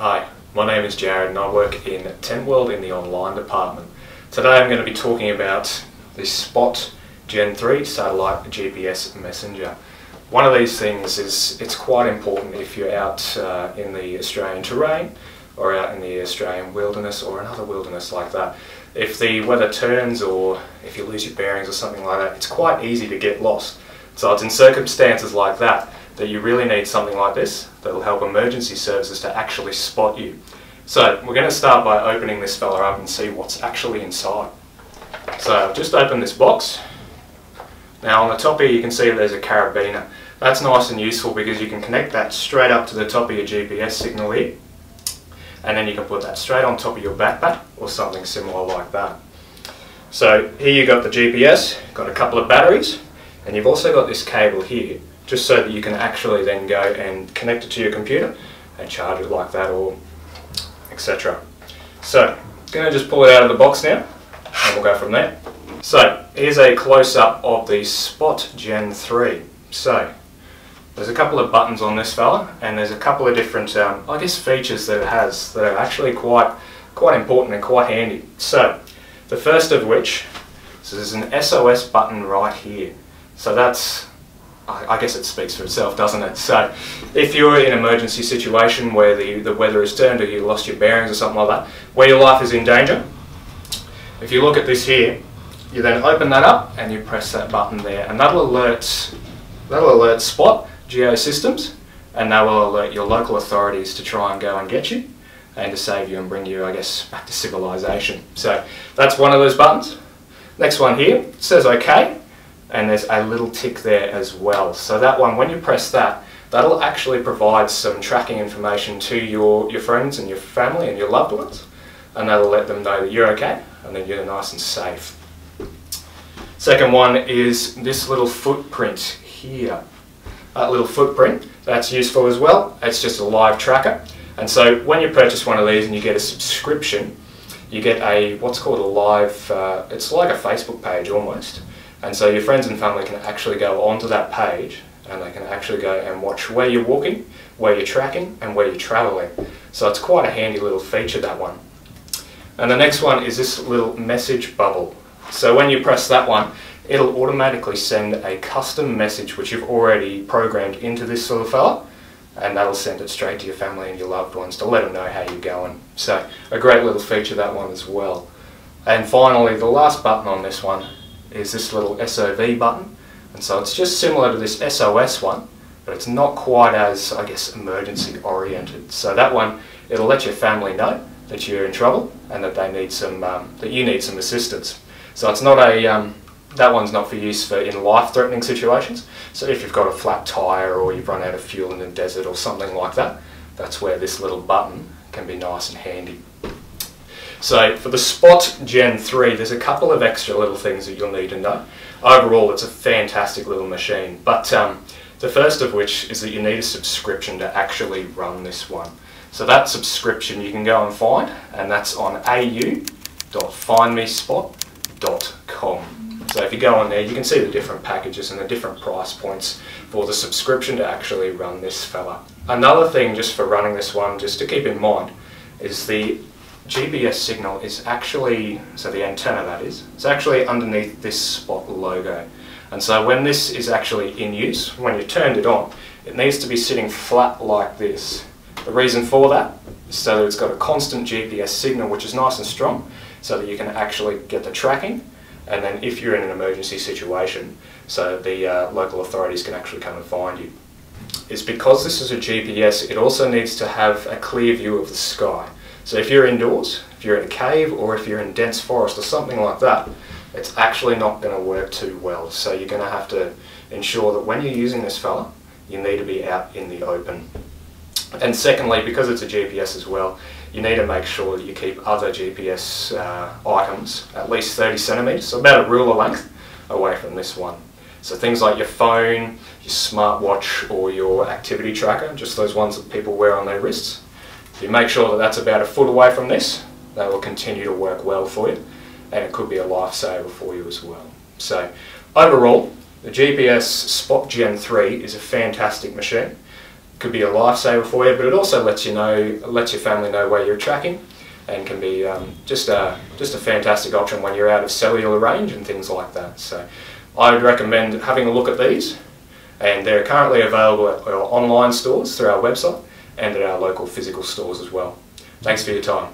Hi, my name is Jared and I work in Tentworld in the online department. Today I'm going to be talking about this Spot Gen 3 satellite GPS messenger. One of these things is it's quite important if you're out in the Australian terrain or out in the Australian wilderness or another wilderness like that. If the weather turns or if you lose your bearings or something like that, it's quite easy to get lost. So it's in circumstances like that you really need something like this that will help emergency services to actually spot you. So we're going to start by opening this fella up and see what's actually inside. So I've just opened this box. Now on the top here you can see there's a carabiner. That's nice and useful because you can connect that straight up to the top of your GPS signal here, and then you can put that straight on top of your backpack or something similar like that. So here you've got the GPS, got a couple of batteries, and you've also got this cable here, just so that you can actually then go and connect it to your computer and charge it like that or etc. So I'm going to just pull it out of the box now and we'll go from there. So here's a close-up of the Spot Gen 3. So there's a couple of buttons on this fella and there's a couple of different I guess features that it has that are actually quite important and quite handy. So the first of which, so there's an SOS button right here. So that's, I guess it speaks for itself, doesn't it? So if you're in an emergency situation where the weather has turned or you lost your bearings or something like that, where your life is in danger, if you look at this here, you then open that up and you press that button there, and that'll alert Spot Geosystems, and that will alert your local authorities to try and go and get you and to save you and bring you, I guess, back to civilization. So that's one of those buttons. Next one here, it says OK. And there's a little tick there as well. So that one, when you press that, that'll actually provide some tracking information to your friends and your family and your loved ones, and that'll let them know that you're okay and that you're nice and safe. Second one is this little footprint here. That little footprint, that's useful as well. It's just a live tracker. And so when you purchase one of these and you get a subscription, you get a what's called a live, it's like a Facebook page almost. And so your friends and family can actually go onto that page and they can actually go and watch where you're walking, where you're tracking and where you're travelling. So it's quite a handy little feature, that one. And the next one is this little message bubble. So when you press that one, it'll automatically send a custom message which you've already programmed into this little fella, and that'll send it straight to your family and your loved ones to let them know how you're going. So a great little feature, that one as well. And finally, the last button on this one is this little SOV button, and so it's just similar to this SOS one, but it's not quite as, I guess, emergency oriented. So that one, it'll let your family know that you're in trouble and that they need some, that you need some assistance. So it's not a, that one's not for use for in life-threatening situations. So if you've got a flat tire or you've run out of fuel in the desert or something like that, that's where this little button can be nice and handy. So for the Spot Gen 3, there's a couple of extra little things that you'll need to know. Overall, it's a fantastic little machine, but the first of which is that you need a subscription to actually run this one. So that subscription you can go and find, and that's on au.findmespot.com. So if you go on there, you can see the different packages and the different price points for the subscription to actually run this fella. Another thing just for running this one, just to keep in mind, is the GPS signal is actually, so the antenna that is, it's actually underneath this Spot logo. And so when this is actually in use, when you turned it on, it needs to be sitting flat like this. The reason for that is so that it's got a constant GPS signal which is nice and strong, so that you can actually get the tracking, and then if you're in an emergency situation, so the local authorities can actually come and find you. It's because this is a GPS, it also needs to have a clear view of the sky. So if you're indoors, if you're in a cave, or if you're in dense forest or something like that, it's actually not going to work too well. So you're going to have to ensure that when you're using this fella, you need to be out in the open. And secondly, because it's a GPS as well, you need to make sure that you keep other GPS items at least 30 centimetres, so about a ruler length, away from this one. So things like your phone, your smartwatch, or your activity tracker, just those ones that people wear on their wrists. If you make sure that that's about a foot away from this, that will continue to work well for you, and it could be a lifesaver for you as well. So overall, the GPS Spot Gen 3 is a fantastic machine. could be a lifesaver for you, but it also lets your family know where you're tracking, and can be just a fantastic option when you're out of cellular range and things like that. So I would recommend having a look at these, and they're currently available at our online stores through our website and at our local physical stores as well. Thanks for your time.